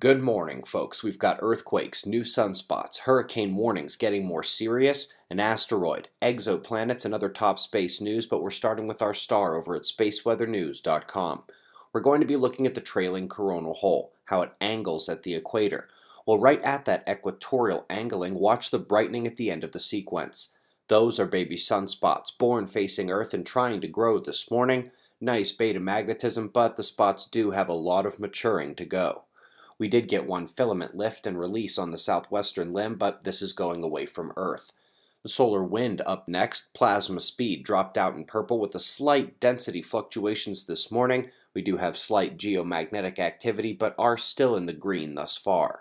Good morning, folks. We've got earthquakes, new sunspots, hurricane warnings getting more serious, an asteroid, exoplanets, and other top space news, but we're starting with our star over at spaceweathernews.com. We're going to be looking at the trailing coronal hole, how it angles at the equator. Well, right at that equatorial angling, watch the brightening at the end of the sequence. Those are baby sunspots, born facing Earth and trying to grow this morning. Nice beta magnetism, but the spots do have a lot of maturing to go. We did get one filament lift and release on the southwestern limb, but this is going away from Earth. The solar wind up next, plasma speed dropped out in purple with a slight density fluctuations this morning. We do have slight geomagnetic activity, but are still in the green thus far.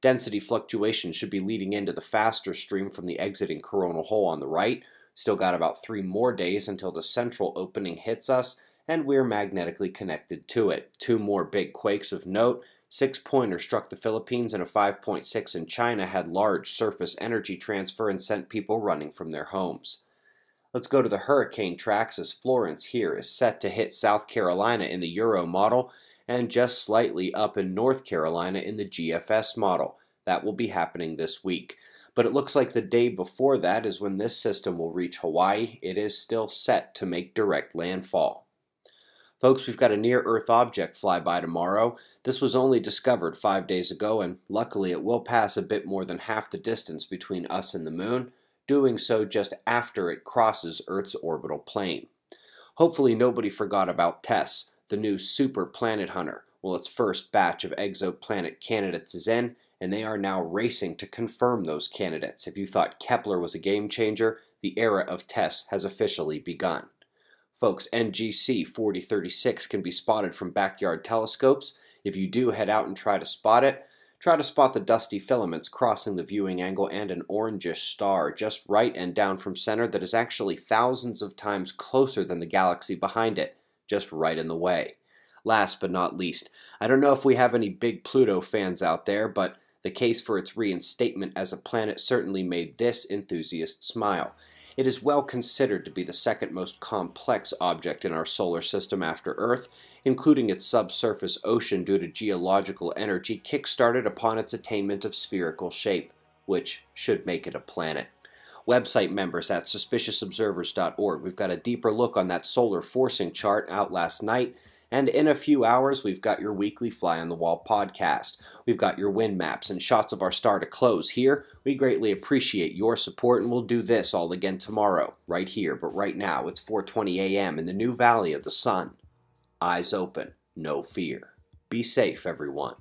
Density fluctuations should be leading into the faster stream from the exiting coronal hole on the right. Still got about 3 more days until the central opening hits us, and we're magnetically connected to it. 2 more big quakes of note. 6-pointer struck the Philippines, and a 5.6 in China had large surface energy transfer and sent people running from their homes. Let's go to the hurricane tracks, as Florence here is set to hit South Carolina in the Euro model and just slightly up in North Carolina in the GFS model. That will be happening this week. But it looks like the day before that is when this system will reach Hawaii. It is still set to make direct landfall. Folks, we've got a near-Earth object fly by tomorrow. This was only discovered 5 days ago, and luckily it will pass a bit more than half the distance between us and the Moon, doing so just after it crosses Earth's orbital plane. Hopefully nobody forgot about TESS, the new super planet hunter. Well, its first batch of exoplanet candidates is in, and they are now racing to confirm those candidates. If you thought Kepler was a game-changer, the era of TESS has officially begun. Folks, NGC 4036 can be spotted from backyard telescopes. If you do head out and try to spot the dusty filaments crossing the viewing angle and an orangish star just right and down from center that is actually thousands of times closer than the galaxy behind it, just right in the way. Last but not least, I don't know if we have any big Pluto fans out there, but the case for its reinstatement as a planet certainly made this enthusiast smile. It is well considered to be the second most complex object in our solar system after Earth, including its subsurface ocean due to geological energy kick-started upon its attainment of spherical shape, which should make it a planet. Website members at suspiciousobservers.org, we've got a deeper look on that solar forcing chart out last night, and in a few hours we've got your weekly Fly on the Wall podcast. We've got your wind maps and shots of our star to close here. We greatly appreciate your support, and we'll do this all again tomorrow, right here. But right now, it's 4:20 a.m. in the new Valley of the Sun. Eyes open, no fear. Be safe, everyone.